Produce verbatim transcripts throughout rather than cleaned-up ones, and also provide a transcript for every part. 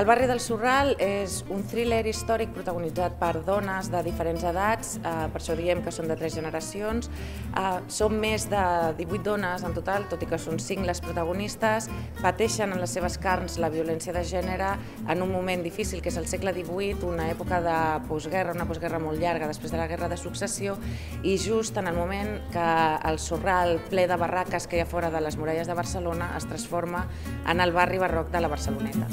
El barri del Sorral és un thriller històric protagonitzat per dones de diferents edats, per això diem que són de tres generacions. Són més de divuit dones en total, tot i que són cinc les protagonistes. Pateixen en les seves carns la violència de gènere en un moment difícil, que és el segle divuit, una època de postguerra, una postguerra molt llarga, després de la Guerra de Successió, i just en el moment que el Sorral, ple de barraques que hi ha fora de les muralles de Barcelona, es transforma en el barri barroc de la Barceloneta.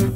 you.